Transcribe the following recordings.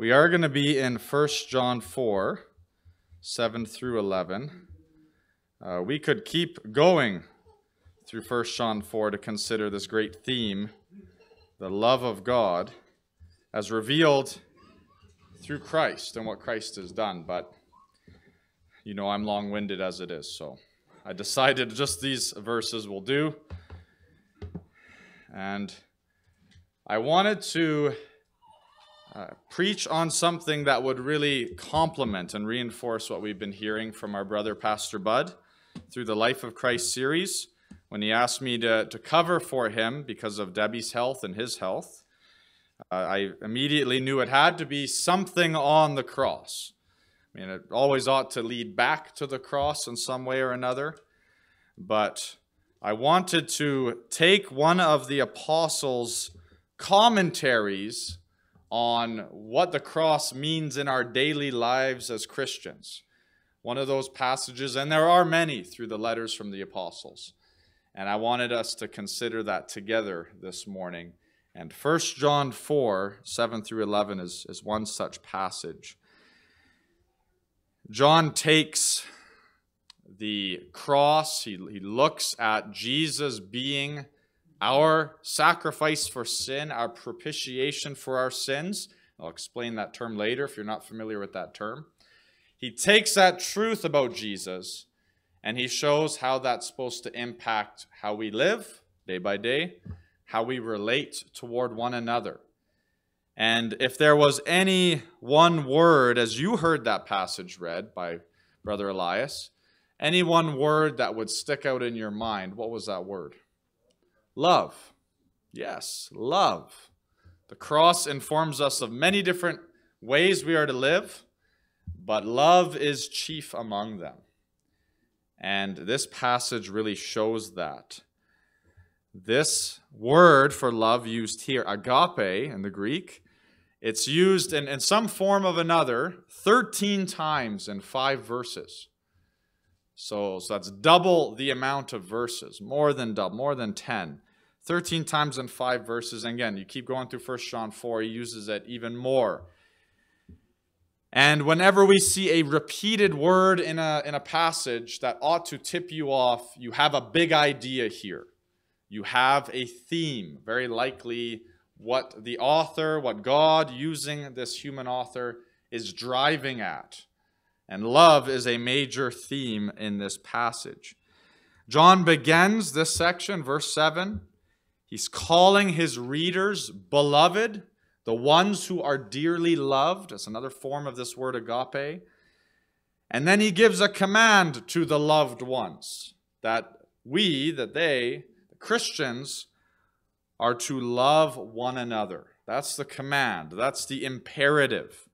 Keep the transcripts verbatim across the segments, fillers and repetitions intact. We are going to be in First John four, seven through eleven. Uh, we could keep going through First John four to consider this great theme, the love of God, as revealed through Christ and what Christ has done. But, you know, I'm long-winded as it is, so I decided just these verses will do. And I wanted to Uh, preach on something that would really complement and reinforce what we've been hearing from our brother Pastor Bud through the Life of Christ series, when he asked me to, to cover for him because of Debbie's health and his health. Uh, I immediately knew it had to be something on the cross. I mean, it always ought to lead back to the cross in some way or another, but I wanted to take one of the apostles' commentaries on what the cross means in our daily lives as Christians. One of those passages, and there are many through the letters from the apostles. And I wanted us to consider that together this morning. And First John four, seven through eleven is, is one such passage. John takes the cross, he, he looks at Jesus being our sacrifice for sin, our propitiation for our sins. I'll explain that term later if you're not familiar with that term. He takes that truth about Jesus and he shows how that's supposed to impact how we live day by day, how we relate toward one another. And if there was any one word, as you heard that passage read by Brother Elias, any one word that would stick out in your mind, what was that word? Love. Yes, love. The cross informs us of many different ways we are to live, but love is chief among them. And this passage really shows that. This word for love used here, agape in the Greek, it's used in, in some form of another thirteen times in five verses. So, so that's double the amount of verses, more than double, more than ten. thirteen times in five verses. And again, you keep going through First John four, he uses it even more. And whenever we see a repeated word in a, in a passage, that ought to tip you off, you have a big idea here. You have a theme, very likely what the author, what God, using this human author, is driving at. And love is a major theme in this passage. John begins this section, verse seven. He's calling his readers beloved, the ones who are dearly loved. That's another form of this word agape. And then he gives a command to the loved ones, that we, that they, the Christians, are to love one another. That's the command. That's the imperative.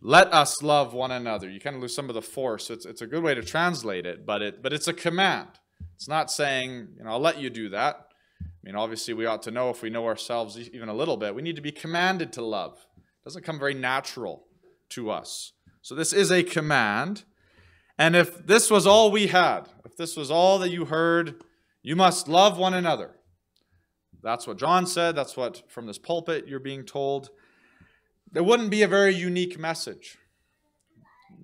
Let us love one another. You kind of lose some of the force. It's, it's a good way to translate it, but it but it's a command. It's not saying, you know, I'll let you do that. I mean, obviously we ought to know, if we know ourselves even a little bit, we need to be commanded to love. It doesn't come very natural to us. So this is a command. And if this was all we had, if this was all that you heard, you must love one another. That's what John said. That's what from this pulpit you're being told. There wouldn't be a very unique message.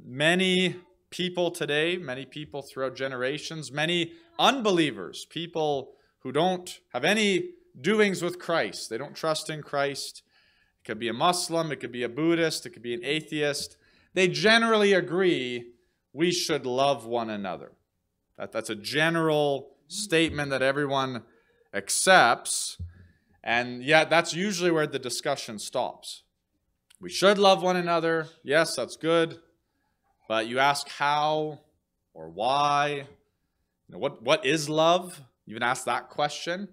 Many people today, many people throughout generations, many unbelievers, people who don't have any doings with Christ. They don't trust in Christ. It could be a Muslim, it could be a Buddhist, it could be an atheist. They generally agree we should love one another. That, that's a general statement that everyone accepts. And yet that's usually where the discussion stops. We should love one another. Yes, that's good. But you ask how or why, you know, what, what is love? You can ask that question,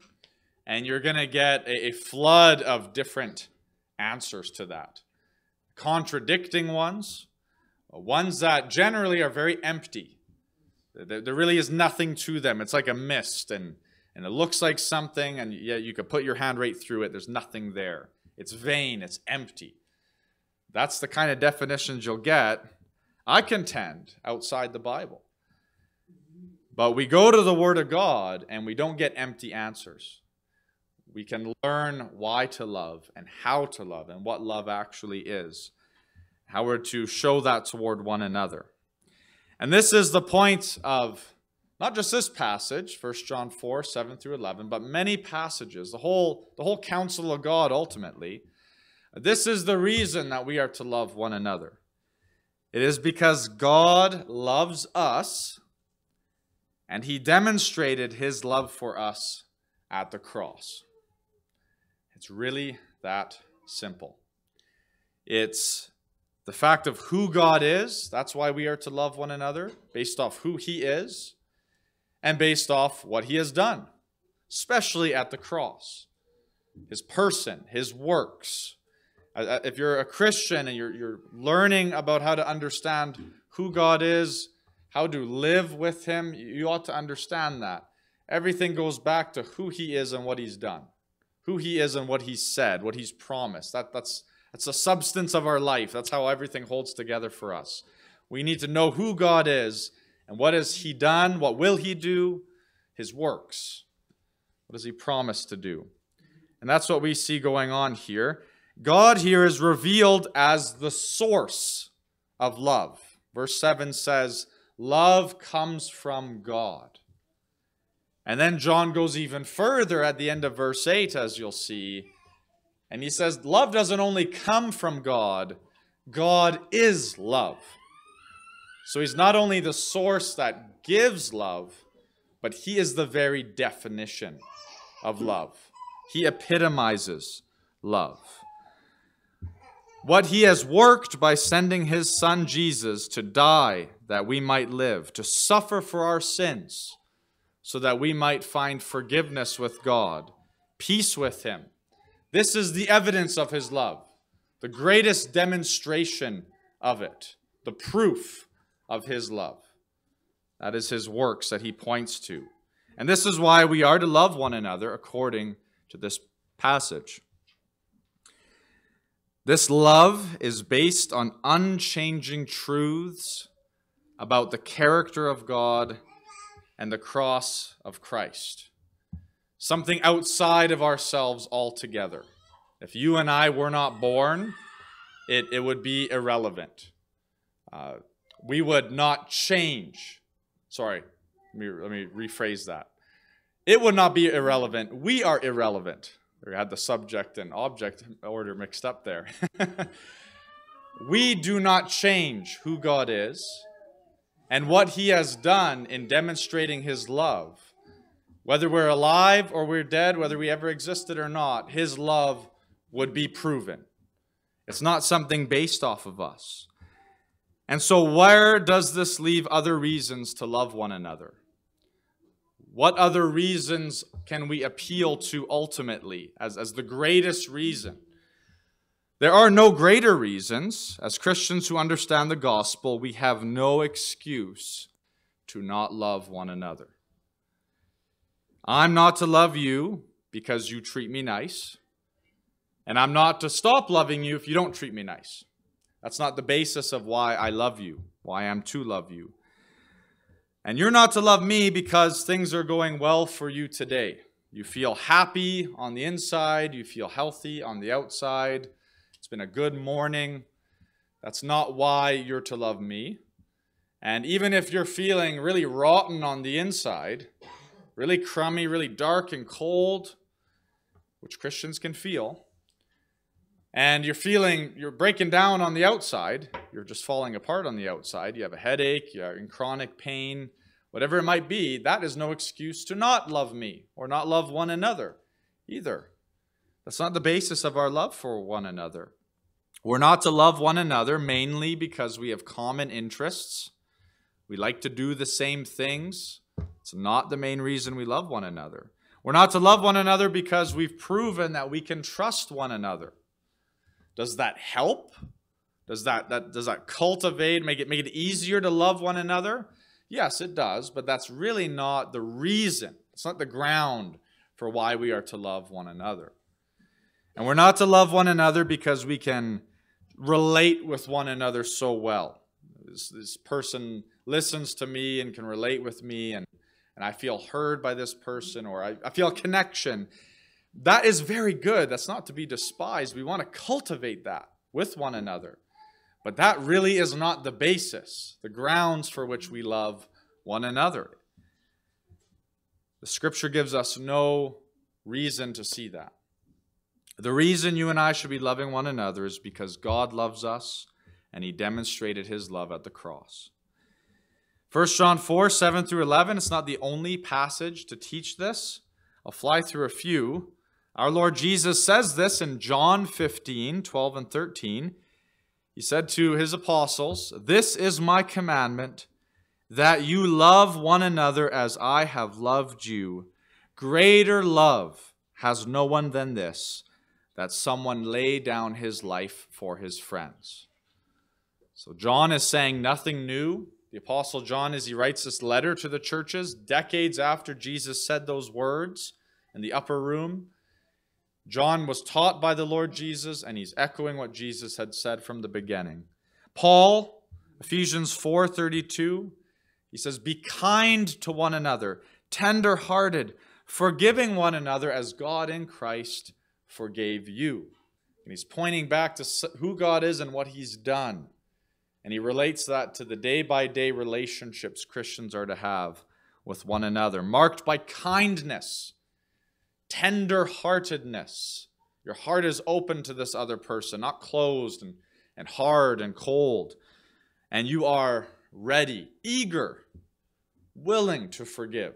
and you're going to get a, a flood of different answers to that. Contradicting ones, ones that generally are very empty. There, there really is nothing to them. It's like a mist, and, and it looks like something, and yet you could put your hand right through it. There's nothing there. It's vain. It's empty. That's the kind of definitions you'll get, I contend, outside the Bible. But we go to the Word of God and we don't get empty answers. We can learn why to love and how to love and what love actually is, how we're to show that toward one another. And this is the point of not just this passage, First John four, seven through eleven, but many passages, the whole, the whole counsel of God ultimately. This is the reason that we are to love one another. It is because God loves us, and he demonstrated his love for us at the cross. It's really that simple. It's the fact of who God is. That's why we are to love one another, based off who he is and based off what he has done, especially at the cross, his person, his works. If you're a Christian and you're, you're learning about how to understand who God is, how to live with him, you ought to understand that. Everything goes back to who he is and what he's done, who he is and what he's said, what he's promised. That, that's, that's the substance of our life. That's how everything holds together for us. We need to know who God is and what has he done, what will he do, his works. What does he promise to do? And that's what we see going on here. God here is revealed as the source of love. Verse seven says, love comes from God. And then John goes even further at the end of verse eight, as you'll see. And he says, love doesn't only come from God. God is love. So he's not only the source that gives love, but he is the very definition of love. He epitomizes love. What he has worked by sending his son Jesus to die that we might live, to suffer for our sins so that we might find forgiveness with God, peace with him. This is the evidence of his love, the greatest demonstration of it, the proof of his love. That is his works that he points to. And this is why we are to love one another according to this passage. This love is based on unchanging truths about the character of God and the cross of Christ. Something outside of ourselves altogether. If you and I were not born, it, it would be irrelevant. Uh, we would not change. Sorry, let me, let me rephrase that. It would not be irrelevant. We are irrelevant. We had the subject and object order mixed up there. We do not change who God is and what he has done in demonstrating his love. Whether we're alive or we're dead, whether we ever existed or not, his love would be proven. It's not something based off of us. And so where does this leave other reasons to love one another? What other reasons can we appeal to ultimately as, as the greatest reason? There are no greater reasons. As Christians who understand the gospel, we have no excuse to not love one another. I'm not to love you because you treat me nice, and I'm not to stop loving you if you don't treat me nice. That's not the basis of why I love you, why I'm to love you. And you're not to love me because things are going well for you today. You feel happy on the inside. You feel healthy on the outside. It's been a good morning. That's not why you're to love me. And even if you're feeling really rotten on the inside, really crummy, really dark and cold, which Christians can feel, and you're feeling, you're breaking down on the outside, you're just falling apart on the outside, you have a headache, you're in chronic pain, whatever it might be, that is no excuse to not love me or not love one another either. That's not the basis of our love for one another. We're not to love one another mainly because we have common interests. We like to do the same things. It's not the main reason we love one another. We're not to love one another because we've proven that we can trust one another. Does that help? Does that, that, does that cultivate, make it, make it easier to love one another? Yes, it does, but that's really not the reason. It's not the ground for why we are to love one another. And we're not to love one another because we can relate with one another so well. This, this person listens to me and can relate with me, and, and I feel heard by this person, or I, I feel a connection. That is very good. That's not to be despised. We want to cultivate that with one another. But that really is not the basis, the grounds for which we love one another. The scripture gives us no reason to see that. The reason you and I should be loving one another is because God loves us and he demonstrated his love at the cross. First John four, seven through eleven, it's not the only passage to teach this. I'll fly through a few. Our Lord Jesus says this in John fifteen, twelve and thirteen. He said to his apostles, "This is my commandment, that you love one another as I have loved you. Greater love has no one than this, that someone lay down his life for his friends." So John is saying nothing new. The Apostle John, as he writes this letter to the churches, decades after Jesus said those words in the upper room, John was taught by the Lord Jesus, and he's echoing what Jesus had said from the beginning. Paul, Ephesians four, thirty-two, he says, "Be kind to one another, tender-hearted, forgiving one another as God in Christ forgave you." And he's pointing back to who God is and what he's done. And he relates that to the day-by-day relationships Christians are to have with one another, marked by kindness, tender-heartedness. Your heart is open to this other person, not closed and, and hard and cold. And you are ready, eager, willing to forgive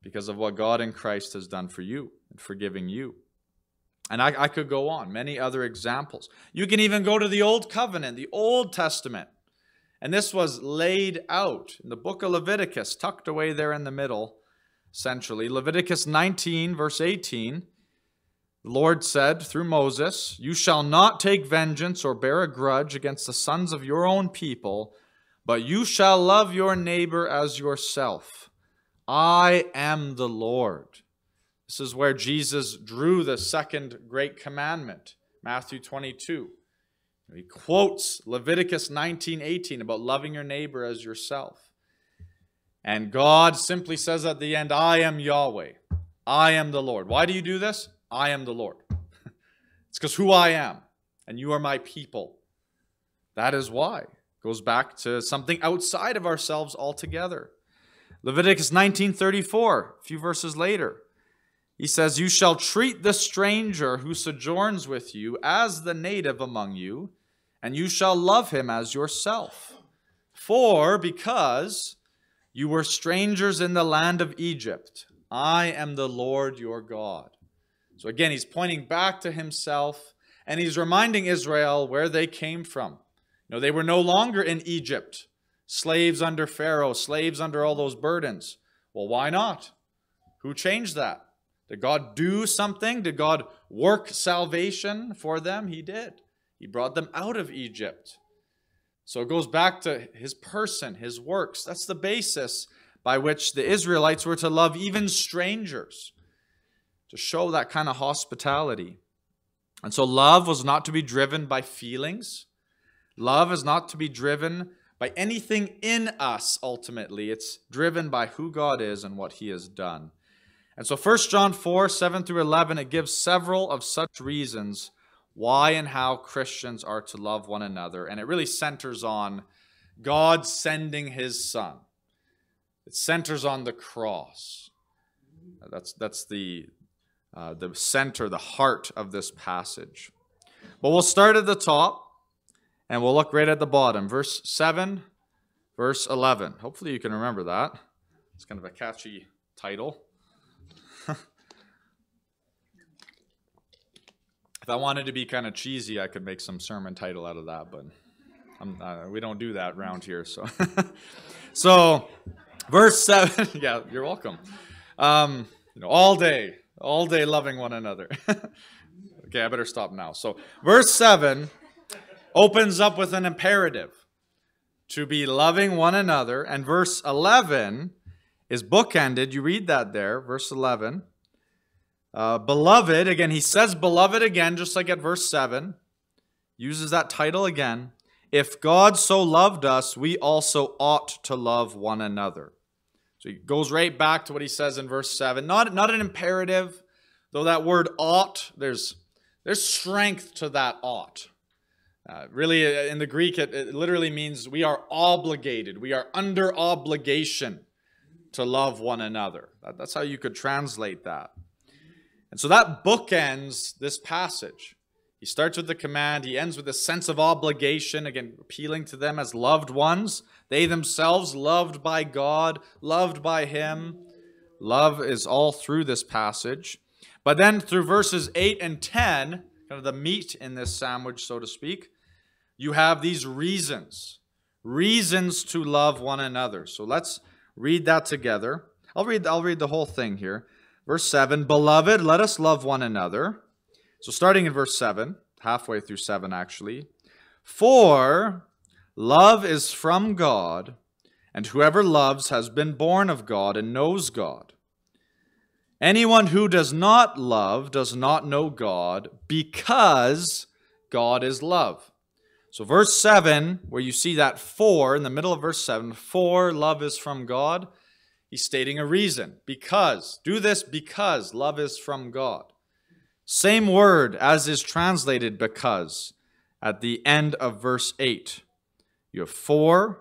because of what God in Christ has done for you and forgiving you. And I, I could go on, many other examples. You can even go to the Old Covenant, the Old Testament. And this was laid out in the book of Leviticus, tucked away there in the middle, centrally. Leviticus nineteen, verse eighteen, the Lord said through Moses, "You shall not take vengeance or bear a grudge against the sons of your own people, but you shall love your neighbor as yourself. I am the Lord." This is where Jesus drew the second great commandment, Matthew twenty-two. He quotes Leviticus nineteen, eighteen about loving your neighbor as yourself. And God simply says at the end, "I am Yahweh. I am the Lord." Why do you do this? I am the Lord. It's because who I am, and you are my people. That is why. It goes back to something outside of ourselves altogether. Leviticus nineteen, thirty-four, a few verses later. He says, "You shall treat the stranger who sojourns with you as the native among you, and you shall love him as yourself. For, because you were strangers in the land of Egypt, I am the Lord your God." So again, he's pointing back to himself, and he's reminding Israel where they came from. You know, they were no longer in Egypt, slaves under Pharaoh, slaves under all those burdens. Well, why not? Who changed that? Did God do something? Did God work salvation for them? He did. He brought them out of Egypt. So it goes back to his person, his works. That's the basis by which the Israelites were to love even strangers, to show that kind of hospitality. And so love was not to be driven by feelings. Love is not to be driven by anything in us, ultimately. It's driven by who God is and what he has done. And so First John four, seven through eleven, it gives several of such reasons why and how Christians are to love one another. And it really centers on God sending his son. It centers on the cross. That's, that's the, uh, the center, the heart of this passage. But we'll start at the top and we'll look right at the bottom. Verse seven, verse eleven. Hopefully you can remember that. It's kind of a catchy title. If I wanted to be kind of cheesy, I could make some sermon title out of that, but I'm, uh, we don't do that around here. So, so verse seven, yeah, you're welcome. Um, you know, all day, all day loving one another. Okay, I better stop now. So verse seven opens up with an imperative to be loving one another, and verse eleven is bookended. You read that there, verse eleven. Uh, beloved, again, he says beloved again, just like at verse seven, uses that title again. If God so loved us, we also ought to love one another. So he goes right back to what he says in verse seven. Not, not an imperative, Though that word ought, there's, there's strength to that ought. Uh, really, in the Greek, it, it literally means we are obligated. We are under obligation to love one another. That, that's how you could translate that. And so that bookends this passage. He starts with the command. He ends with a sense of obligation, again, appealing to them as loved ones. They themselves loved by God, loved by Him. Love is all through this passage. But then through verses eight and ten, kind of the meat in this sandwich, so to speak, you have these reasons, reasons to love one another. So let's read that together. I'll read, I'll read the whole thing here. Verse seven, beloved, let us love one another. So starting in verse seven, halfway through seven actually. For love is from God, and whoever loves has been born of God and knows God. Anyone who does not love does not know God, because God is love. So verse seven, where you see that for, in the middle of verse seven, for love is from God, he's stating a reason. Because, do this because love is from God. Same word as is translated because at the end of verse eight. You have for,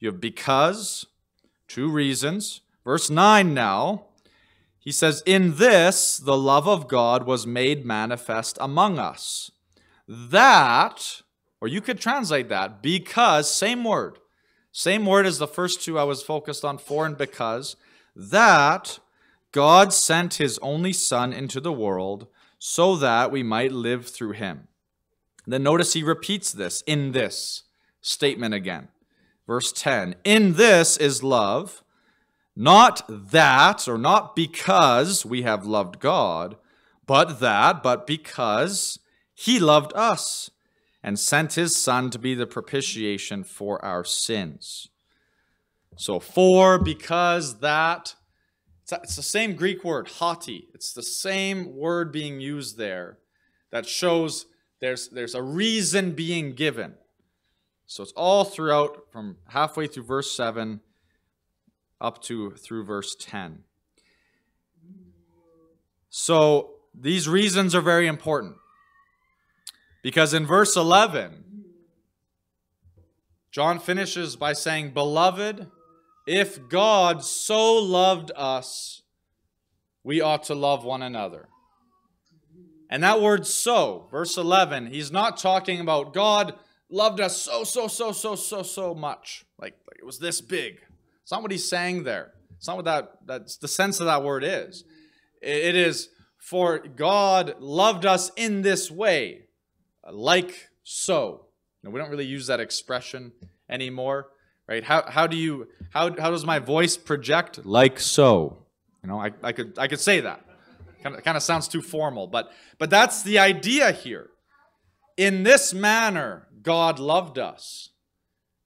you have because, two reasons. Verse nine now, he says, in this the love of God was made manifest among us. That, or you could translate that, because, same word. Same word as the first two I was focused on, for and because. That God sent His only Son into the world, so that we might live through Him. Then notice he repeats this in this statement again. Verse ten, in this is love, not that, or not because we have loved God, but that, but because He loved us and sent His Son to be the propitiation for our sins. So for, because, that. It's the same Greek word, hauti. It's the same word being used there that shows there's, there's a reason being given. So it's all throughout, from halfway through verse seven up to through verse ten. So these reasons are very important, because in verse eleven, John finishes by saying, beloved, if God so loved us, we ought to love one another. And that word so, verse eleven, he's not talking about God loved us so, so, so, so, so, so much. Like, like it was this big. It's not what he's saying there. It's not what that, that's the sense of that word is. It, it is for God loved us in this way, like so. Now, we don't really use that expression anymore. Right? How how do you how how does my voice project like so? You know, I, I could I could say that. Kind of kind of sounds too formal, but but that's the idea here. In this manner, God loved us.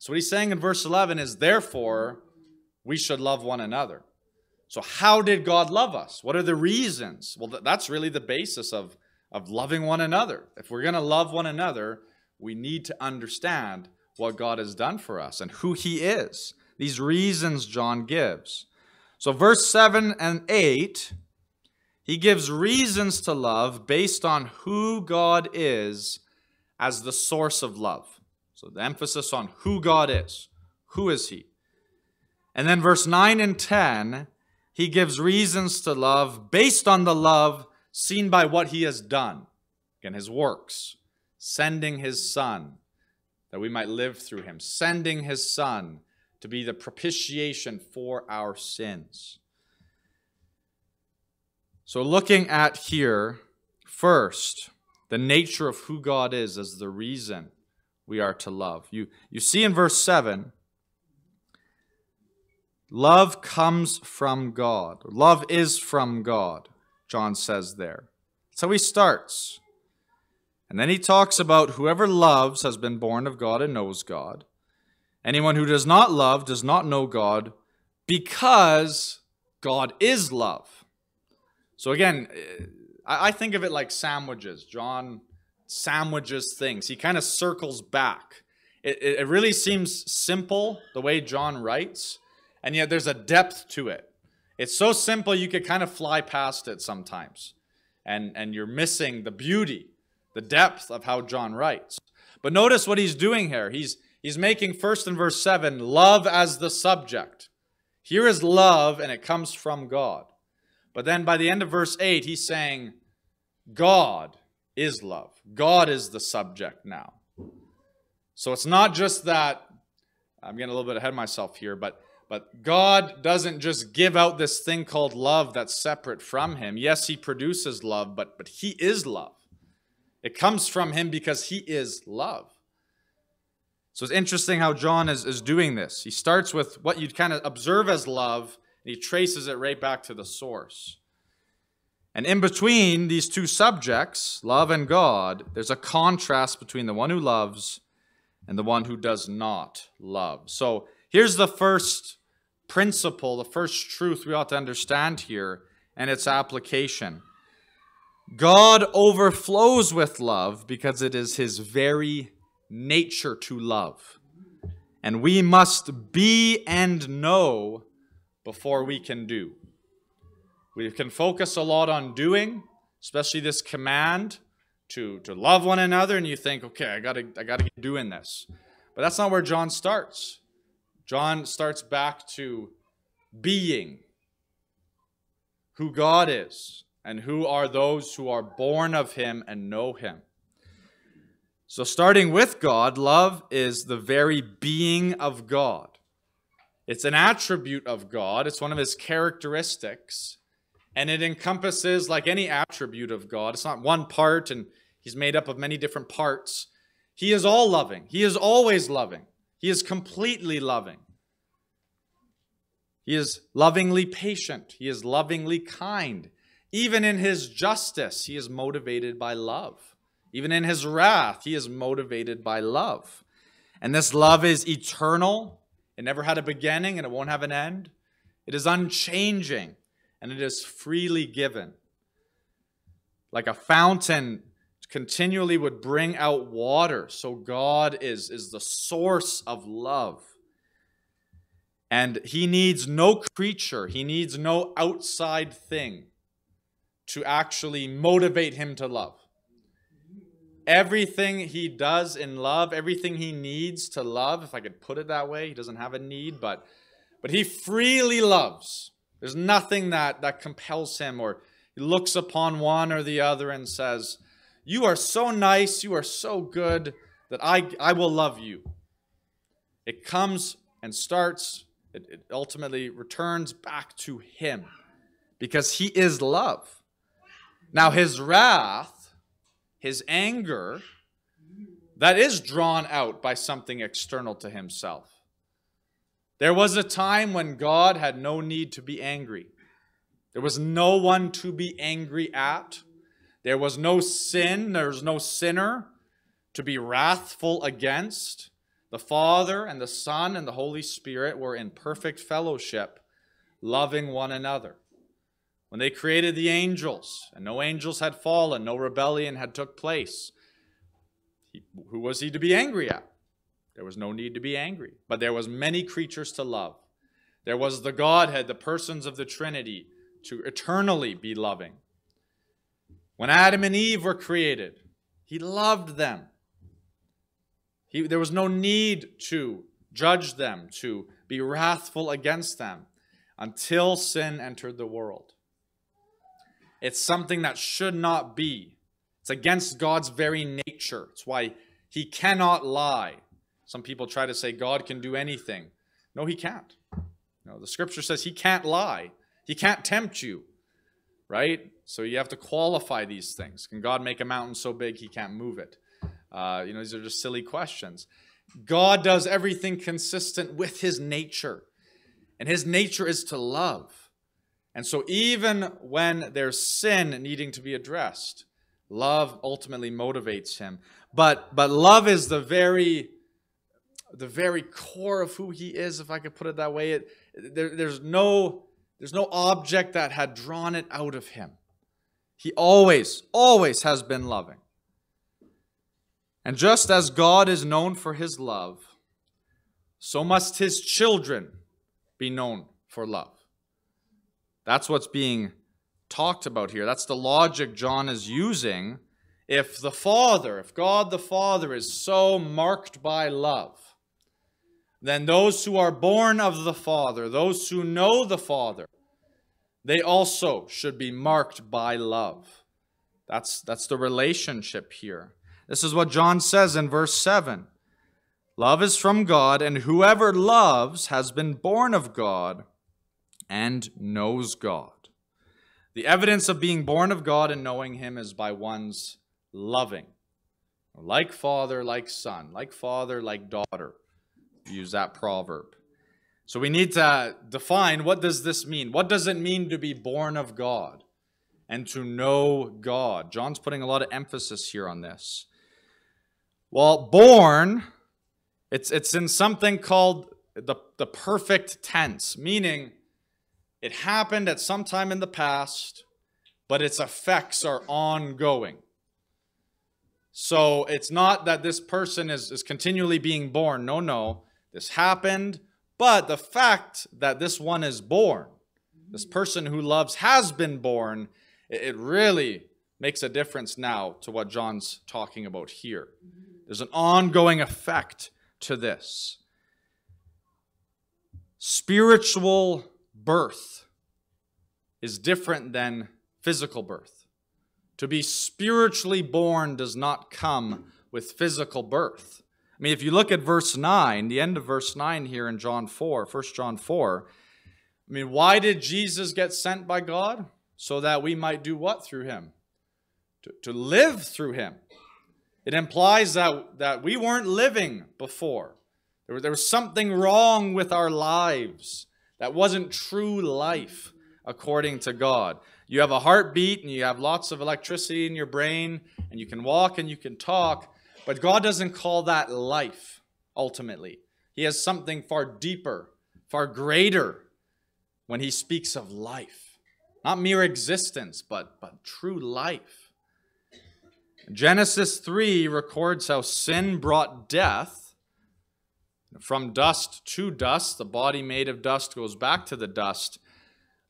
So what he's saying in verse eleven is, therefore, we should love one another. So how did God love us? What are the reasons? Well, th that's really the basis of of loving one another. If we're going to love one another, we need to understand what God has done for us and who He is. These reasons John gives. So verse seven and eight, he gives reasons to love based on who God is as the source of love. So the emphasis on who God is. Who is He? And then verse nine and ten, he gives reasons to love based on the love seen by what He has done. Again, His works. Sending His Son, that we might live through Him. Sending His Son to be the propitiation for our sins. So looking at here, first, the nature of who God is as the reason we are to love. You, you see in verse seven, love comes from God. Love is from God, John says there. That's how he starts. And then he talks about whoever loves has been born of God and knows God. Anyone who does not love does not know God, because God is love. So again, I think of it like sandwiches. John sandwiches things. He kind of circles back. It, it really seems simple the way John writes, and yet there's a depth to it. It's so simple you could kind of fly past it sometimes. and, and you're missing the beauty, the depth of how John writes. But notice what he's doing here. He's, he's making, first in verse seven, love as the subject. Here is love, and it comes from God. But then by the end of verse eight, he's saying, God is love. God is the subject now. So it's not just that, I'm getting a little bit ahead of myself here, but, but God doesn't just give out this thing called love that's separate from him. Yes, he produces love, but, but he is love. It comes from him because he is love. So it's interesting how John is, is doing this. He starts with what you'd kind of observe as love, and he traces it right back to the source. And in between these two subjects, love and God, there's a contrast between the one who loves and the one who does not love. So here's the first principle, the first truth we ought to understand here, and its application. God overflows with love because it is his very nature to love. And we must be and know before we can do. We can focus a lot on doing, especially this command to, to love one another, and you think, okay, I gotta, I gotta get doing this. But that's not where John starts. John starts back to being who God is, and who are those who are born of him and know him. So starting with God, love is the very being of God. It's an attribute of God. It's one of his characteristics. And it encompasses, like any attribute of God, it's not one part and he's made up of many different parts. He is all loving. He is always loving. He is completely loving. He is lovingly patient. He is lovingly kind. Even in his justice, he is motivated by love. Even in his wrath, he is motivated by love. And this love is eternal. It never had a beginning and it won't have an end. It is unchanging. And it is freely given. Like a fountain continually would bring out water. So God is, is the source of love. And he needs no creature. He needs no outside thing to actually motivate him to love. Everything he does in love, everything he needs to love, if I could put it that way, he doesn't have a need, but, but he freely loves. There's nothing that, that compels him, or he looks upon one or the other and says, you are so nice, you are so good, that I, I will love you. It comes and starts, it, it ultimately returns back to him, because he is love. Now his wrath, his anger, that is drawn out by something external to himself. There was a time when God had no need to be angry. There was no one to be angry at. There was no sin. There was no sinner to be wrathful against. The Father and the Son and the Holy Spirit were in perfect fellowship, loving one another. When they created the angels, and no angels had fallen, no rebellion had took place, he, who was he to be angry at? There was no need to be angry, but there was many creatures to love. There was the Godhead, the persons of the Trinity, to eternally be loving. When Adam and Eve were created, he loved them. He, there was no need to judge them, to be wrathful against them, until sin entered the world. It's something that should not be. It's against God's very nature. It's why he cannot lie. Some people try to say God can do anything. No, he can't. No, the scripture says he can't lie. He can't tempt you, right? So you have to qualify these things. Can God make a mountain so big he can't move it? Uh, you know, these are just silly questions. God does everything consistent with his nature. And his nature is to love. And so even when there's sin needing to be addressed, love ultimately motivates him. But, but love is the very... the very core of who he is, if I could put it that way. It, there, there's, no, there's no object that had drawn it out of him. He always, always has been loving. And just as God is known for his love, so must his children be known for love. That's what's being talked about here. That's the logic John is using. If the Father, if God the Father is so marked by love, then those who are born of the Father, those who know the Father, they also should be marked by love. That's, that's the relationship here. This is what John says in verse seven. Love is from God, and whoever loves has been born of God and knows God. The evidence of being born of God and knowing Him is by one's loving. Like father, like son. Like father, like daughter. Use that proverb. So we need to define, what does this mean? What does it mean to be born of God and to know God? John's putting a lot of emphasis here on this. Well, born, it's, it's in something called the, the perfect tense, meaning it happened at some time in the past, but its effects are ongoing. So it's not that this person is, is continually being born. No, no. This happened, but the fact that this one is born, this person who loves has been born, it, it really makes a difference now to what John's talking about here. There's an ongoing effect to this. Spiritual birth is different than physical birth. To be spiritually born does not come with physical birth. I mean, if you look at verse nine, the end of verse nine here in John four, First John four, I mean, why did Jesus get sent by God? So that we might do what through Him? To, to live through Him. It implies that, that we weren't living before. There, there was something wrong with our lives. That wasn't true life according to God. You have a heartbeat and you have lots of electricity in your brain and you can walk and you can talk, but God doesn't call that life ultimately. He has something far deeper, far greater when He speaks of life. Not mere existence, but, but true life. Genesis three records how sin brought death. From dust to dust, the body made of dust goes back to the dust.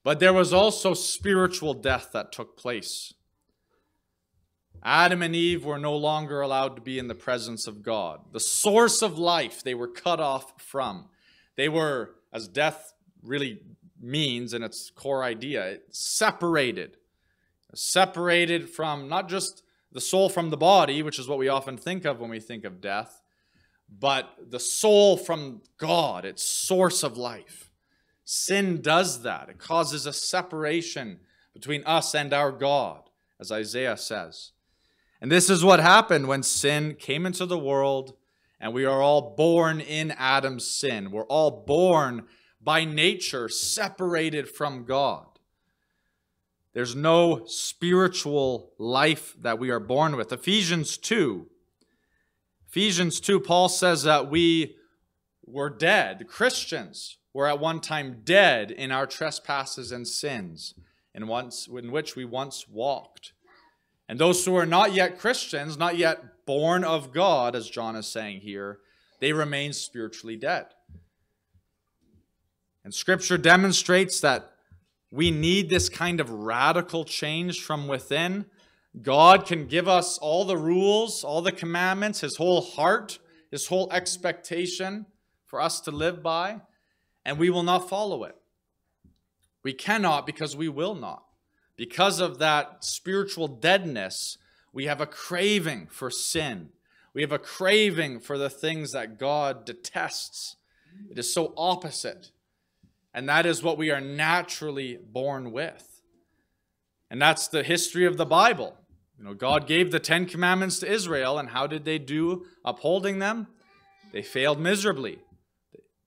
But there was also spiritual death that took place. Adam and Eve were no longer allowed to be in the presence of God. The source of life they were cut off from. They were, as death really means in its core idea, separated. Separated from not just the soul from the body, which is what we often think of when we think of death, but the soul from God, its source of life. Sin does that. It causes a separation between us and our God, as Isaiah says. And this is what happened when sin came into the world, and we are all born in Adam's sin. We're all born by nature, separated from God. There's no spiritual life that we are born with. Ephesians two Ephesians two, Paul says that we were dead. Christians were at one time dead in our trespasses and sins, in, once, in which we once walked. And those who are not yet Christians, not yet born of God, as John is saying here, they remain spiritually dead. And Scripture demonstrates that we need this kind of radical change from within. God can give us all the rules, all the commandments, His whole heart, His whole expectation for us to live by, and we will not follow it. We cannot, because we will not. Because of that spiritual deadness, we have a craving for sin. We have a craving for the things that God detests. It is so opposite. And that is what we are naturally born with. And that's the history of the Bible. You know, God gave the Ten Commandments to Israel, and how did they do upholding them? They failed miserably.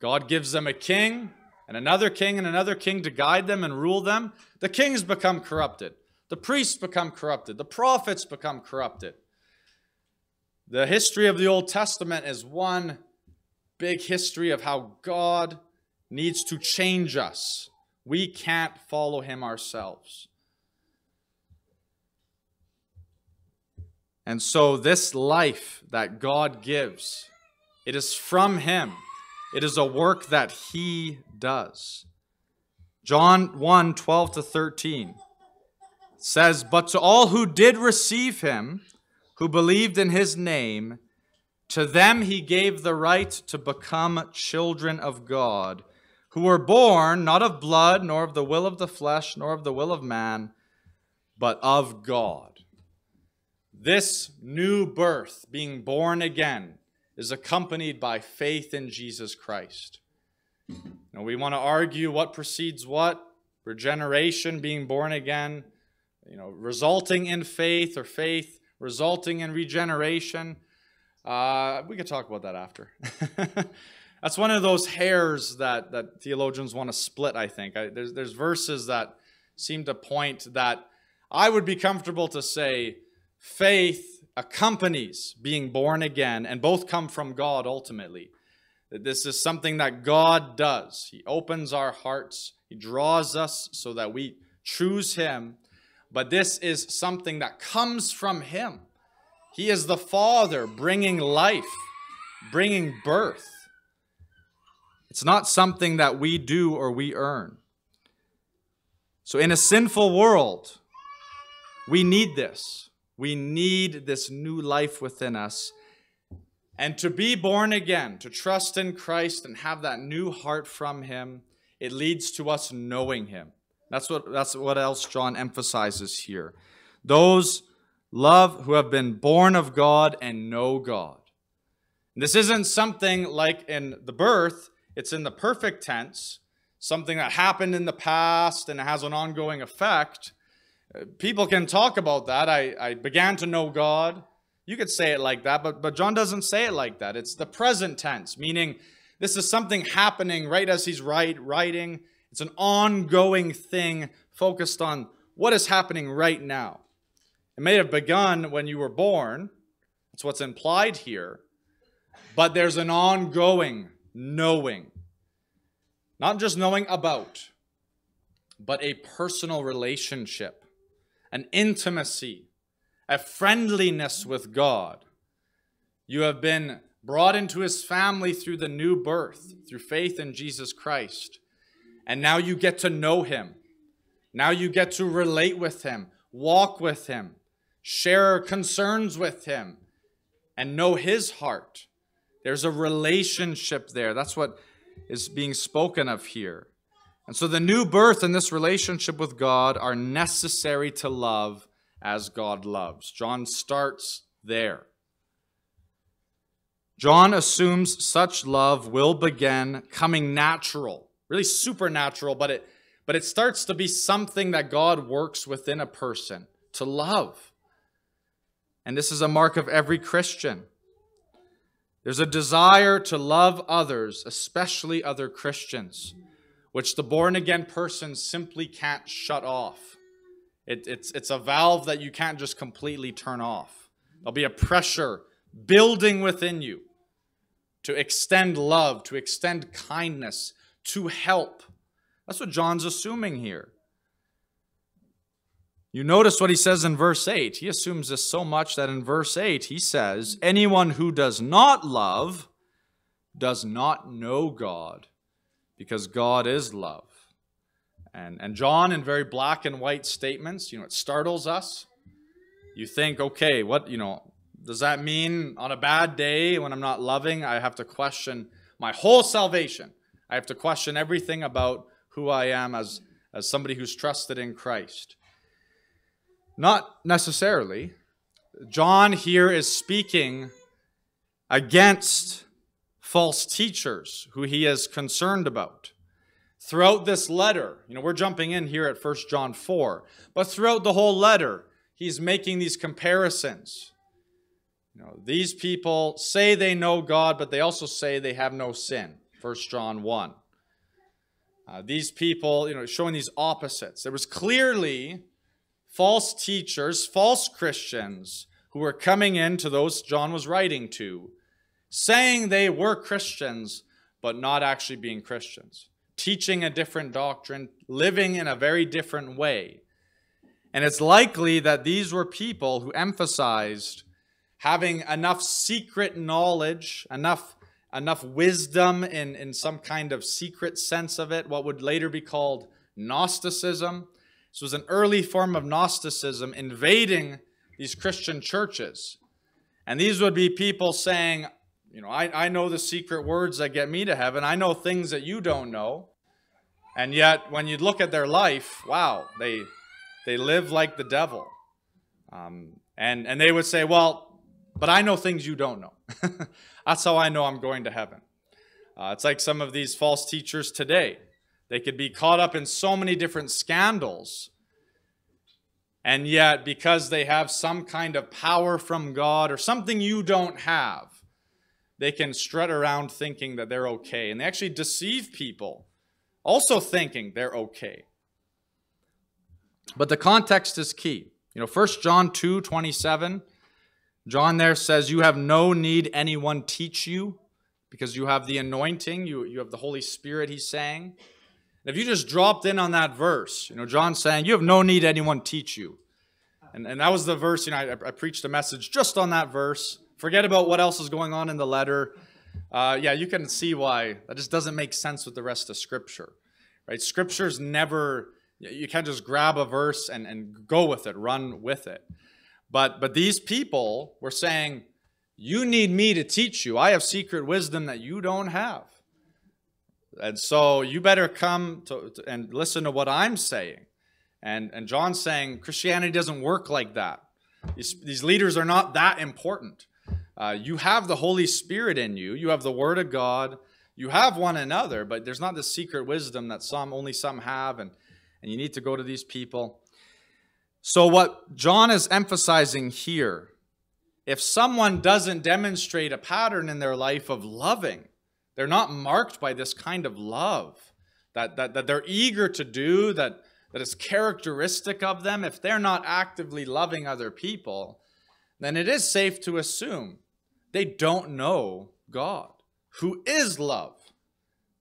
God gives them a king, and another king, and another king to guide them and rule them. The kings become corrupted. The priests become corrupted. The prophets become corrupted. The history of the Old Testament is one big history of how God needs to change us. We can't follow Him ourselves. And so this life that God gives, it is from Him. It is a work that He does. John one, twelve to thirteen. says, "But to all who did receive him, who believed in his name, to them he gave the right to become children of God, who were born not of blood, nor of the will of the flesh, nor of the will of man, but of God." This new birth, being born again, is accompanied by faith in Jesus Christ. Now, we want to argue what precedes what, regeneration, being born again, you know, resulting in faith, or faith resulting in regeneration. Uh, we could talk about that after. That's one of those hairs that, that theologians want to split, I think. I, there's, there's verses that seem to point that I would be comfortable to say faith accompanies being born again, and both come from God ultimately. That this is something that God does. He opens our hearts. He draws us so that we choose him. But this is something that comes from him. He is the Father bringing life, bringing birth. It's not something that we do or we earn. So in a sinful world, we need this. We need this new life within us. And to be born again, to trust in Christ and have that new heart from him, it leads to us knowing him. That's what, that's what else John emphasizes here. Those love who have been born of God and know God. This isn't something like in the birth. It's in the perfect tense, something that happened in the past and has an ongoing effect. People can talk about that. I, I began to know God. You could say it like that, but, but John doesn't say it like that. It's the present tense, meaning this is something happening right as he's write, writing. It's an ongoing thing focused on what is happening right now. It may have begun when you were born. That's what's implied here. But there's an ongoing knowing. Not just knowing about, but a personal relationship, an intimacy, a friendliness with God. You have been brought into his family through the new birth, through faith in Jesus Christ. And now you get to know him. Now you get to relate with him, walk with him, share concerns with him, and know his heart. There's a relationship there. That's what is being spoken of here. And so the new birth and this relationship with God are necessary to love as God loves. John starts there. John assumes such love will begin coming natural, really supernatural, but it, but it starts to be something that God works within a person to love. And this is a mark of every Christian. There's a desire to love others, especially other Christians, which the born-again person simply can't shut off. It, it's, it's a valve that you can't just completely turn off. There'll be a pressure building within you to extend love, to extend kindness, to help. That's what John's assuming here. You notice what he says in verse eight. He assumes this so much that in verse eight he says, "Anyone who does not love does not know God, because God is love." And, and John, in very black and white statements, you know, it startles us. You think, okay, what, you know, does that mean on a bad day when I'm not loving, I have to question my whole salvation? I have to question everything about who I am as, as somebody who's trusted in Christ. Not necessarily. John here is speaking against false teachers who he is concerned about. Throughout this letter, you know, we're jumping in here at First John four, but throughout the whole letter, he's making these comparisons. You know, these people say they know God, but they also say they have no sin, First John one. Uh, these people, you know, showing these opposites. There was clearly false teachers, false Christians who were coming in to those John was writing to, saying they were Christians, but not actually being Christians, teaching a different doctrine, living in a very different way. And it's likely that these were people who emphasized having enough secret knowledge, enough, enough wisdom in, in some kind of secret sense of it, what would later be called Gnosticism. This was an early form of Gnosticism invading these Christian churches. And these would be people saying, you know, I, I know the secret words that get me to heaven. I know things that you don't know. And yet, when you look at their life, wow, they they live like the devil. Um, and, and they would say, well, but I know things you don't know. That's how I know I'm going to heaven. Uh, it's like some of these false teachers today. They could be caught up in so many different scandals. And yet, because they have some kind of power from God or something you don't have, they can strut around thinking that they're okay. And they actually deceive people, also thinking they're okay. But the context is key. You know, First John two twenty-seven, John there says, you have no need anyone teach you because you have the anointing, you, you have the Holy Spirit, he's saying. And if you just dropped in on that verse, you know, John's saying, you have no need anyone teach you. And, and that was the verse, you know, I, I preached a message just on that verse. Forget about what else is going on in the letter. Uh, yeah, you can see why that just doesn't make sense with the rest of Scripture, right? Scripture's never... You can't just grab a verse and, and go with it, run with it. But, but these people were saying, you need me to teach you. I have secret wisdom that you don't have. And so you better come to, to, and listen to what I'm saying. And, and John's saying, Christianity doesn't work like that. These, these leaders are not that important. Uh, you have the Holy Spirit in you. You have the Word of God. You have one another, but there's not this secret wisdom that some only some have, and And you need to go to these people. So what John is emphasizing here, if someone doesn't demonstrate a pattern in their life of loving, they're not marked by this kind of love that, that, that they're eager to do, that, that is characteristic of them. If they're not actively loving other people, then it is safe to assume they don't know God, who is love.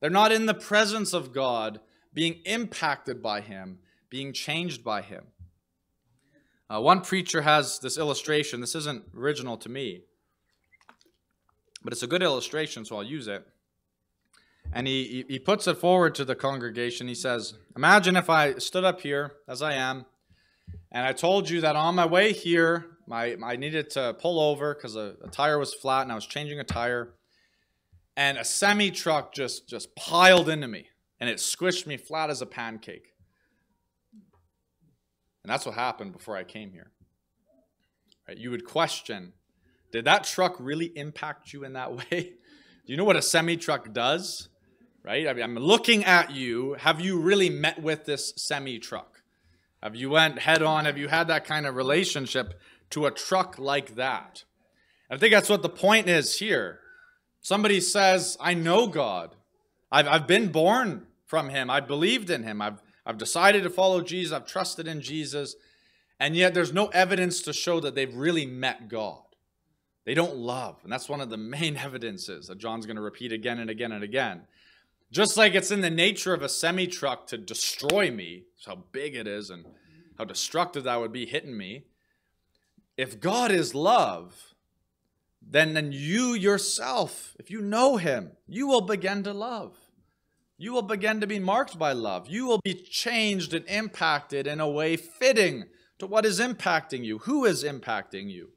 They're not in the presence of God, being impacted by him, being changed by him. Uh, one preacher has this illustration. This isn't original to me, but it's a good illustration, so I'll use it. And he, he puts it forward to the congregation. He says, imagine if I stood up here, as I am, and I told you that on my way here, my, I needed to pull over because a, a tire was flat and I was changing a tire, and a semi-truck just, just piled into me. And it squished me flat as a pancake. And that's what happened before I came here. Right? You would question, did that truck really impact you in that way? Do you know what a semi-truck does? Right? I mean, I'm looking at you. Have you really met with this semi-truck? Have you went head-on? Have you had that kind of relationship to a truck like that? I think that's what the point is here. Somebody says, I know God. I've, I've been born from him. I believed in him. I've, I've decided to follow Jesus. I've trusted in Jesus. And yet there's no evidence to show that they've really met God. They don't love. And that's one of the main evidences that John's going to repeat again and again and again. Just like it's in the nature of a semi-truck to destroy me, how big it is and how destructive that would be hitting me. If God is love, Then, then you yourself, if you know him, you will begin to love. You will begin to be marked by love. You will be changed and impacted in a way fitting to what is impacting you, who is impacting you.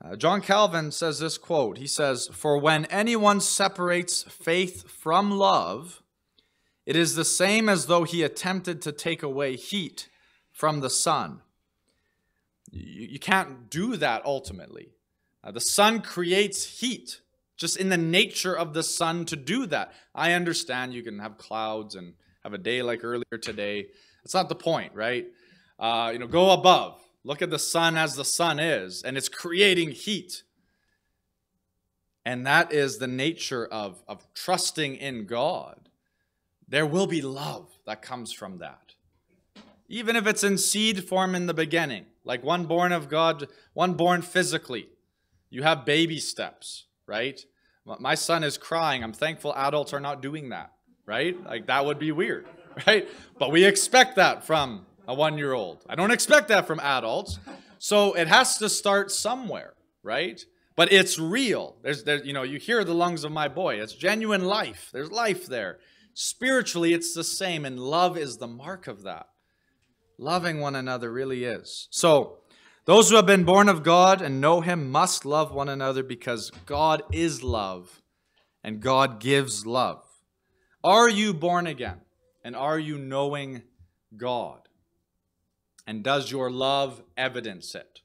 Uh, John Calvin says this quote. He says, "For when anyone separates faith from love, it is the same as though he attempted to take away heat from the sun." You can't do that ultimately. Uh, the sun creates heat, just in the nature of the sun to do that. I understand you can have clouds and have a day like earlier today. That's not the point, right? Uh, you know, go above. Look at the sun as the sun is, and it's creating heat. And that is the nature of, of trusting in God. There will be love that comes from that. Even if it's in seed form in the beginning. Like one born of God, one born physically. You have baby steps, right? My son is crying. I'm thankful adults are not doing that, right? Like that would be weird, right? But we expect that from a one-year-old. I don't expect that from adults. So it has to start somewhere, right? But it's real. There's, there, you know, you hear the lungs of my boy. It's genuine life. There's life there. Spiritually, it's the same, and love is the mark of that. Loving one another really is. So, those who have been born of God and know Him must love one another because God is love and God gives love. Are you born again? And are you knowing God? And does your love evidence it?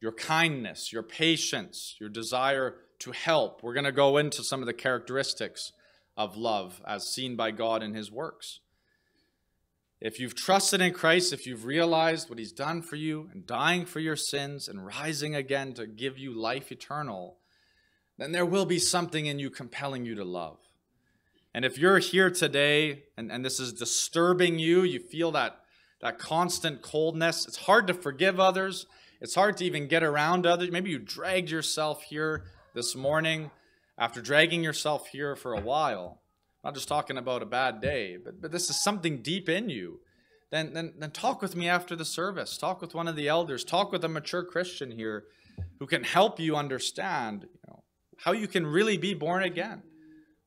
Your kindness, your patience, your desire to help. We're going to go into some of the characteristics of love as seen by God in His works. If you've trusted in Christ, if you've realized what He's done for you and dying for your sins and rising again to give you life eternal, then there will be something in you compelling you to love. And if you're here today and, and this is disturbing you, you feel that, that constant coldness, it's hard to forgive others. It's hard to even get around others. Maybe you dragged yourself here this morning after dragging yourself here for a while. Not just talking about a bad day, but, but this is something deep in you, then, then, then talk with me after the service. Talk with one of the elders. Talk with a mature Christian here who can help you understand, you know, how you can really be born again,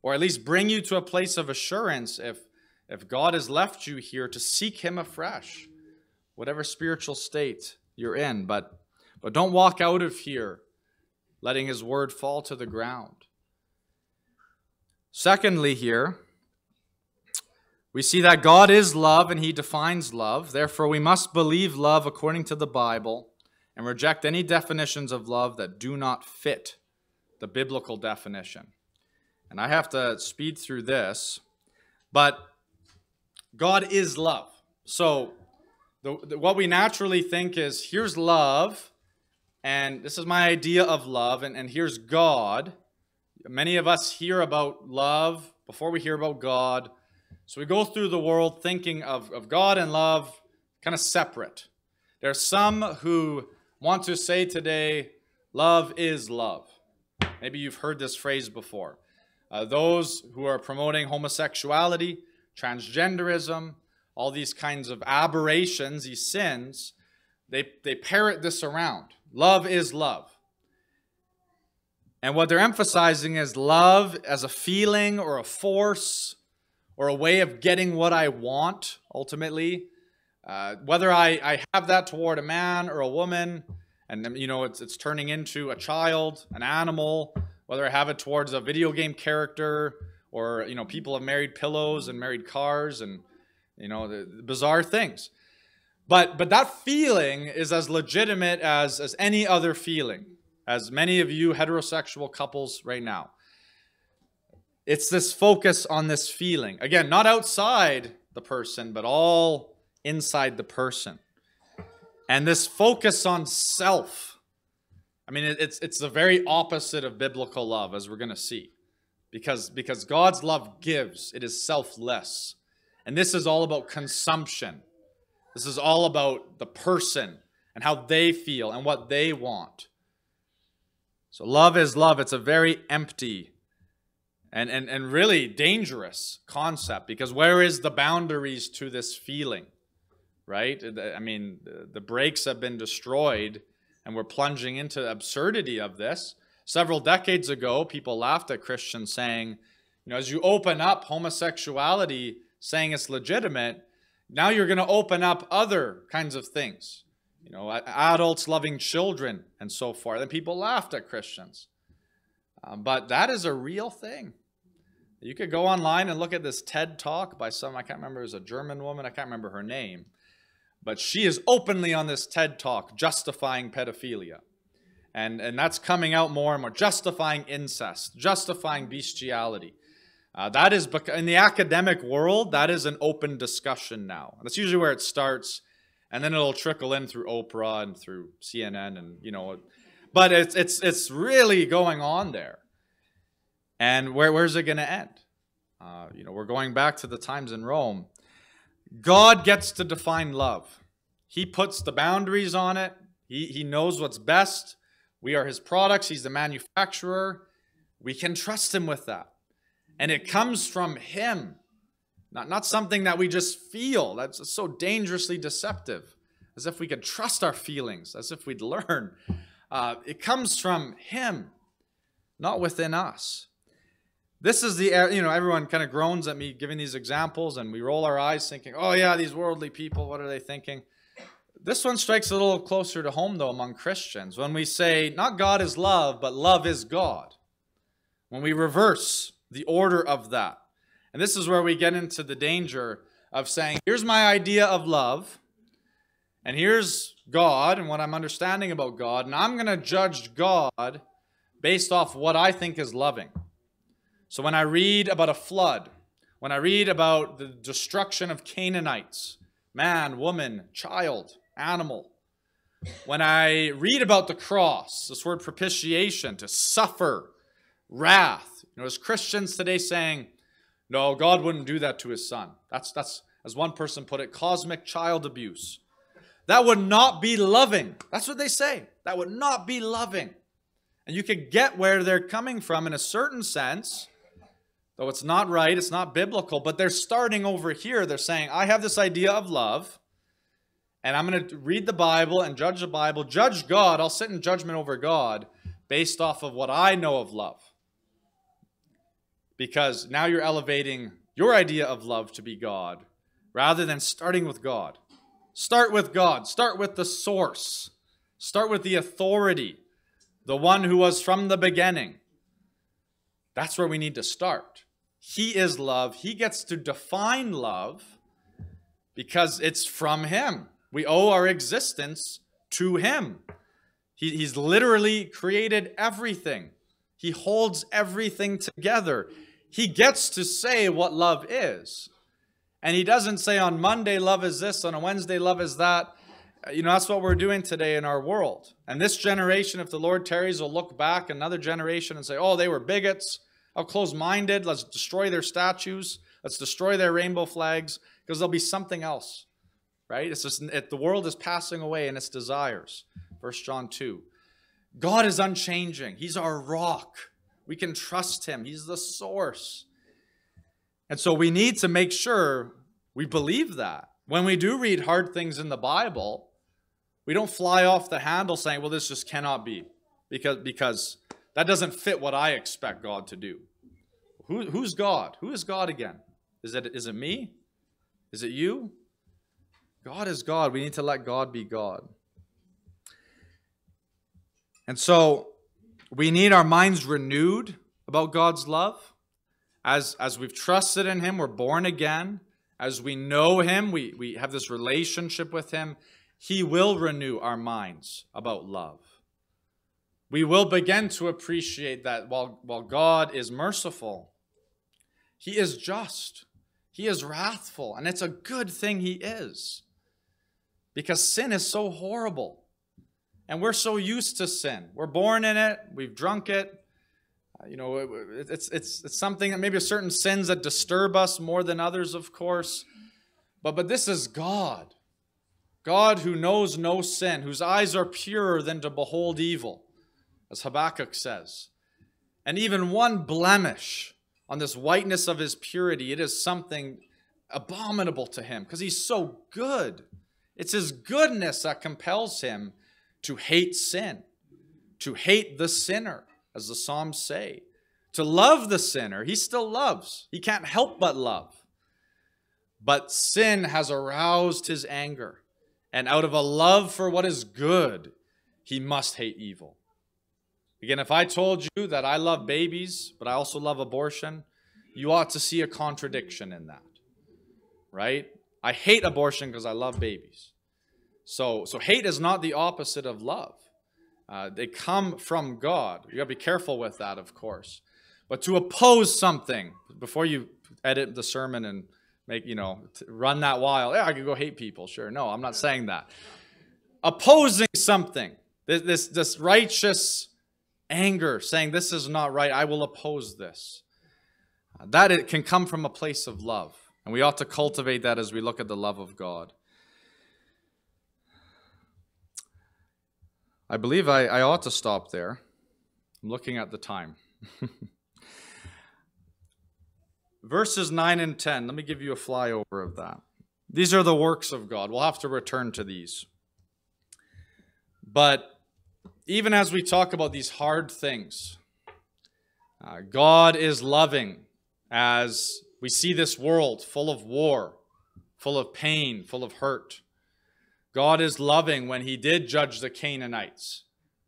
or at least bring you to a place of assurance if, if God has left you here to seek Him afresh, whatever spiritual state you're in. But, but don't walk out of here letting His word fall to the ground. Secondly, here, we see that God is love and He defines love. Therefore, we must believe love according to the Bible and reject any definitions of love that do not fit the biblical definition. And I have to speed through this, but God is love. So the, the, what we naturally think is, here's love, and this is my idea of love, and, and here's God. Many of us hear about love before we hear about God. So we go through the world thinking of, of God and love kind of separate. There are some who want to say today, love is love. Maybe you've heard this phrase before. Uh, those who are promoting homosexuality, transgenderism, all these kinds of aberrations, these sins, they, they parrot this around. Love is love. And what they're emphasizing is love as a feeling or a force or a way of getting what I want, ultimately. Uh, whether I, I have that toward a man or a woman, and you know it's, it's turning into a child, an animal, whether I have it towards a video game character or, you know, people have married pillows and married cars and, you know, the, the bizarre things. But, but that feeling is as legitimate as, as any other feeling. As many of you heterosexual couples right now. It's this focus on this feeling. Again, not outside the person, but all inside the person. And this focus on self. I mean, it's, it's the very opposite of biblical love, as we're going to see. Because, because God's love gives. It is selfless. And this is all about consumption. This is all about the person and how they feel and what they want. So love is love. It's a very empty and, and, and really dangerous concept, because where is the boundaries to this feeling, right? I mean, the brakes have been destroyed and we're plunging into the absurdity of this. Several decades ago, people laughed at Christians saying, you know, as you open up homosexuality, saying it's legitimate, now you're going to open up other kinds of things. You know, adults loving children and so forth. And people laughed at Christians. Um, but that is a real thing. You could go online and look at this TED Talk by some, I can't remember, it was a German woman, I can't remember her name. But she is openly on this TED Talk justifying pedophilia. And, and that's coming out more and more. Justifying incest. Justifying bestiality. Uh, that is, in the academic world, that is an open discussion now. That's usually where it starts. And then it'll trickle in through Oprah and through C N N and, you know, but it's, it's, it's really going on there. And where, where's it going to end? Uh, you know, we're going back to the times in Rome. God gets to define love. He puts the boundaries on it. He, he knows what's best. We are His products. He's the manufacturer. We can trust Him with that. And it comes from Him. Not, not something that we just feel. That's so dangerously deceptive. As if we could trust our feelings. As if we'd learn. Uh, it comes from Him. Not within us. This is the, you know, everyone kind of groans at me giving these examples, and we roll our eyes thinking, oh yeah, these worldly people, what are they thinking? This one strikes a little closer to home, though, among Christians. When we say, not God is love, but love is God. When we reverse the order of that. And this is where we get into the danger of saying, here's my idea of love, and here's God and what I'm understanding about God, and I'm going to judge God based off what I think is loving. So when I read about a flood, when I read about the destruction of Canaanites, man, woman, child, animal, when I read about the cross, this word propitiation, to suffer wrath, you know, there's Christians today saying, no, God wouldn't do that to his son. That's, that's, as one person put it, cosmic child abuse. That would not be loving. That's what they say. That would not be loving. And you could get where they're coming from in a certain sense, though it's not right, it's not biblical, but they're starting over here. They're saying, I have this idea of love, and I'm going to read the Bible and judge the Bible, judge God. I'll sit in judgment over God based off of what I know of love. Because now you're elevating your idea of love to be God, rather than starting with God. Start with God. Start with the source. Start with the authority. The one who was from the beginning. That's where we need to start. He is love. He gets to define love because it's from him. We owe our existence to him. He, he's literally created everything. He holds everything together. He gets to say what love is. And he doesn't say on Monday, love is this, on a Wednesday, love is that. You know, that's what we're doing today in our world. And this generation, if the Lord tarries, will look back another generation and say, oh, they were bigots. How close-minded. Let's destroy their statues. Let's destroy their rainbow flags, because there'll be something else, right? It's just, it, the world is passing away in its desires. First John two. God is unchanging. He's our rock. We can trust him. He's the source. And so we need to make sure we believe that. When we do read hard things in the Bible, we don't fly off the handle saying, well, this just cannot be, because, because that doesn't fit what I expect God to do. Who, who's God? Who is God again? Is it, is it me? Is it you? God is God. We need to let God be God. And so we need our minds renewed about God's love. As, as we've trusted in him, we're born again. As we know him, we, we have this relationship with him. He will renew our minds about love. We will begin to appreciate that while, while God is merciful, he is just. He is wrathful. And it's a good thing he is. Because sin is so horrible. And we're so used to sin. We're born in it. We've drunk it. You know, it, it's, it's, it's something that maybe certain sins that disturb us more than others, of course. But, but this is God. God who knows no sin, whose eyes are purer than to behold evil, as Habakkuk says. And even one blemish on this whiteness of his purity, it is something abominable to him because he's so good. It's his goodness that compels him to hate sin, to hate the sinner, as the Psalms say. To love the sinner, he still loves. He can't help but love. But sin has aroused his anger. And out of a love for what is good, he must hate evil. Again, if I told you that I love babies, but I also love abortion, you ought to see a contradiction in that, right? I hate abortion because I love babies. So, so hate is not the opposite of love. Uh, they come from God. You got to be careful with that, of course. But to oppose something, before you edit the sermon and make, you know, run that wild. Yeah, I could go hate people, sure. No, I'm not saying that. Opposing something, this, this, this righteous anger, saying this is not right, I will oppose this. Uh, that it can come from a place of love. And we ought to cultivate that as we look at the love of God. I believe I, I ought to stop there. I'm looking at the time. Verses nine and ten, let me give you a flyover of that. These are the works of God. We'll have to return to these. But even as we talk about these hard things, Uh, God is loving as we see this world full of war, full of pain, full of hurt. God is loving when he did judge the Canaanites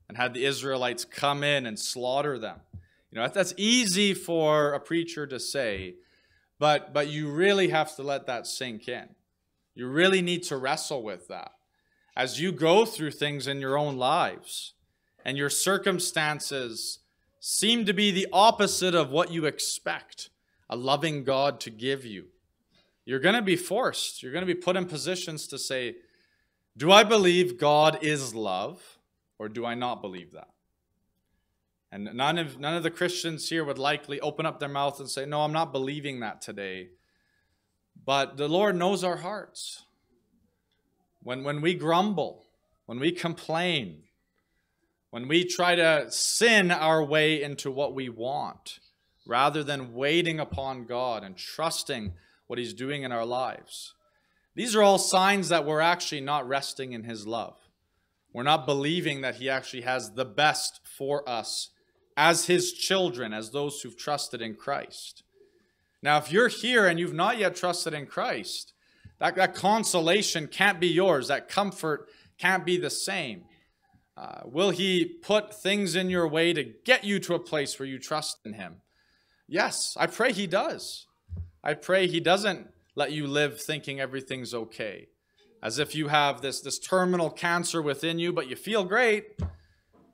and had the Israelites come in and slaughter them. You know, that's easy for a preacher to say, but, but you really have to let that sink in. You really need to wrestle with that. As you go through things in your own lives and your circumstances seem to be the opposite of what you expect a loving God to give you, you're going to be forced. You're going to be put in positions to say, do I believe God is love, or do I not believe that? And none of, none of the Christians here would likely open up their mouth and say, no, I'm not believing that today. But the Lord knows our hearts. When, when we grumble, when we complain, when we try to sin our way into what we want, rather than waiting upon God and trusting what he's doing in our lives. These are all signs that we're actually not resting in his love. We're not believing that he actually has the best for us as his children, as those who've trusted in Christ. Now, if you're here and you've not yet trusted in Christ, that, that consolation can't be yours. That comfort can't be the same. Uh, will he put things in your way to get you to a place where you trust in him? Yes, I pray he does. I pray he doesn't let you live thinking everything's okay, as if you have this, this terminal cancer within you, but you feel great.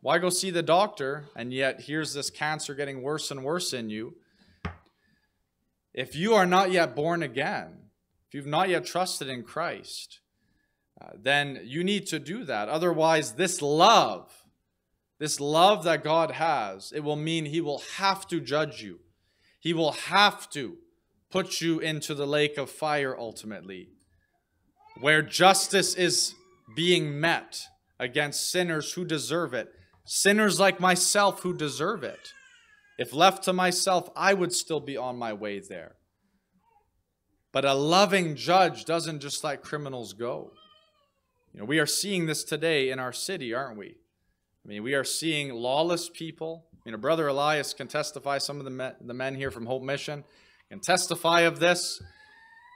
Why go see the doctor? And yet here's this cancer getting worse and worse in you. If you are not yet born again, if you've not yet trusted in Christ, uh, then you need to do that. Otherwise, this love, this love that God has, it will mean he will have to judge you. He will have to put you into the lake of fire ultimately, where justice is being met against sinners who deserve it. Sinners like myself who deserve it. If left to myself, I would still be on my way there. But a loving judge doesn't just let criminals go. You know, we are seeing this today in our city, aren't we? I mean, we are seeing lawless people. You know, Brother Elias can testify, some of the men, the men here from Hope Mission can testify of this.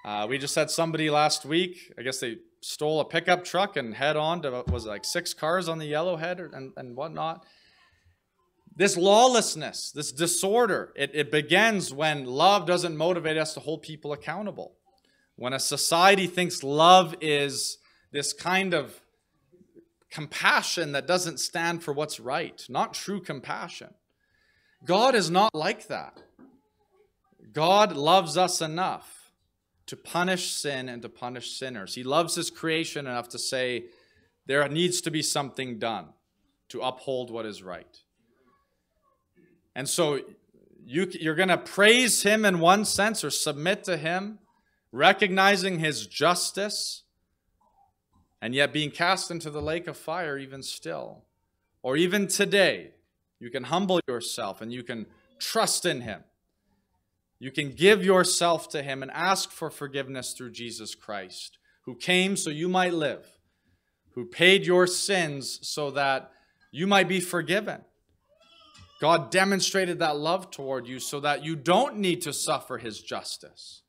Uh, we just had somebody last week, I guess they stole a pickup truck and head on to, was it like six cars on the Yellowhead and, and whatnot. This lawlessness, this disorder, it, it begins when love doesn't motivate us to hold people accountable. When a society thinks love is this kind of compassion that doesn't stand for what's right, not true compassion. God is not like that. God loves us enough to punish sin and to punish sinners. He loves his creation enough to say there needs to be something done to uphold what is right. And so you, you're going to praise him in one sense or submit to him, recognizing his justice, and yet being cast into the lake of fire even still. Or even today, you can humble yourself and you can trust in him. You can give yourself to him and ask for forgiveness through Jesus Christ, who came so you might live, who paid your sins so that you might be forgiven. God demonstrated that love toward you so that you don't need to suffer his justice.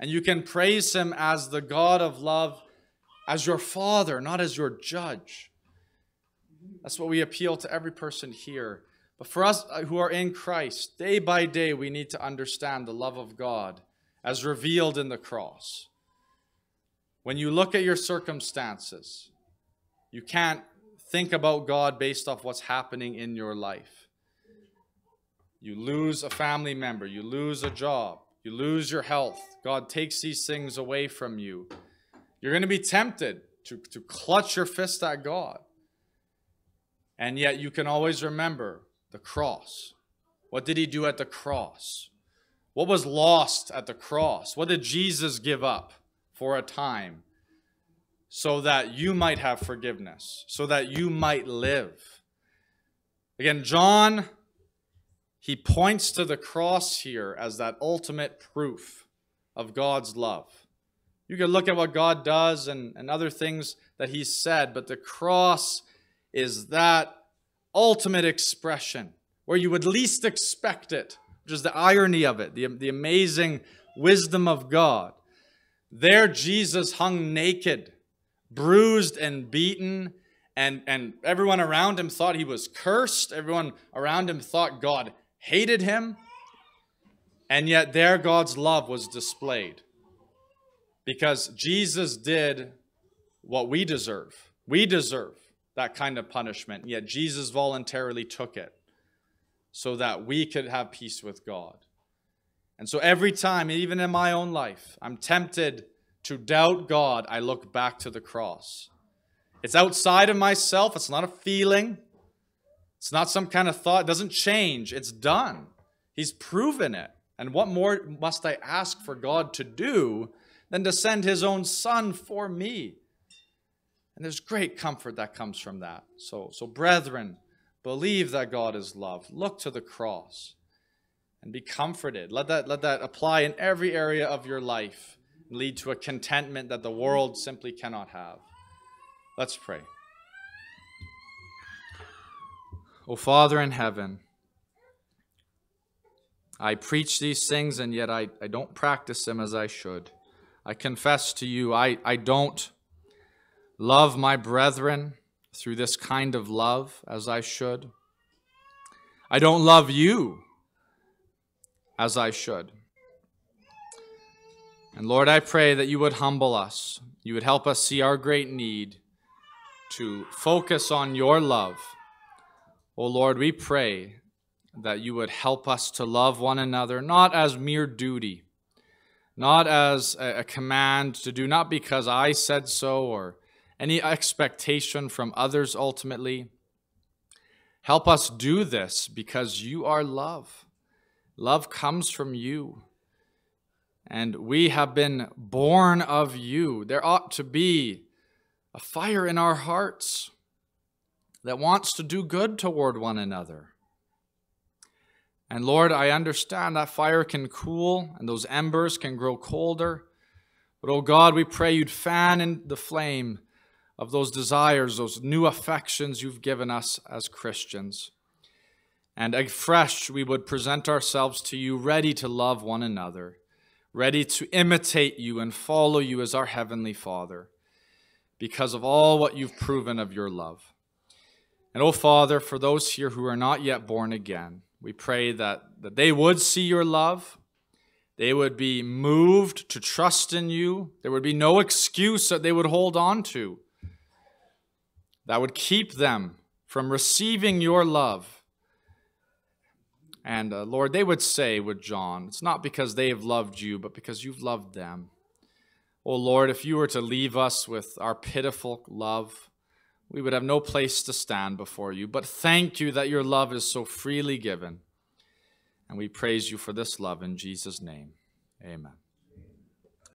And you can praise him as the God of love, as your father, not as your judge. That's what we appeal to every person here. But for us who are in Christ, day by day, we need to understand the love of God as revealed in the cross. When you look at your circumstances, you can't think about God based off what's happening in your life. You lose a family member, you lose a job, you lose your health. God takes these things away from you. You're going to be tempted to, to clutch your fist at God. And yet you can always remember the cross. What did he do at the cross? What was lost at the cross? What did Jesus give up for a time so that you might have forgiveness, so that you might live? Again, John, he points to the cross here as that ultimate proof of God's love. You can look at what God does and, and other things that he said, but the cross is that ultimate expression where you would least expect it, which is the irony of it, the, the amazing wisdom of God. There Jesus hung naked, bruised and beaten, and, and everyone around him thought he was cursed. Everyone around him thought God hated him. And yet there God's love was displayed, because Jesus did what we deserve. We deserve that kind of punishment, yet Jesus voluntarily took it so that we could have peace with God. And so every time, even in my own life, I'm tempted to doubt God, I look back to the cross. It's outside of myself. It's not a feeling. It's not some kind of thought. It doesn't change. It's done. He's proven it. And what more must I ask for God to do than to send his own son for me? And there's great comfort that comes from that. So, so brethren, believe that God is love. Look to the cross and be comforted. Let that, let that apply in every area of your life and lead to a contentment that the world simply cannot have. Let's pray. O Father in heaven, I preach these things, and yet I, I don't practice them as I should. I confess to you, I, I don't love my brethren through this kind of love as I should. I don't love you as I should. And Lord, I pray that you would humble us. You would help us see our great need to focus on your love. Oh Lord, we pray that you would help us to love one another, not as mere duty, not as a command to do, not because I said so or any expectation from others ultimately. Help us do this because you are love. Love comes from you, and we have been born of you. There ought to be a fire in our hearts that wants to do good toward one another. And Lord, I understand that fire can cool and those embers can grow colder. But, oh God, we pray you'd fan in the flame of those desires, those new affections you've given us as Christians. And afresh, we would present ourselves to you ready to love one another, ready to imitate you and follow you as our Heavenly Father because of all what you've proven of your love. And, oh Father, for those here who are not yet born again, we pray that, that they would see your love. They would be moved to trust in you. There would be no excuse that they would hold on to that would keep them from receiving your love. And uh, Lord, they would say with John, it's not because they have loved you, but because you've loved them. Oh Lord, if you were to leave us with our pitiful love, we would have no place to stand before you, but thank you that your love is so freely given. And we praise you for this love in Jesus' name. Amen.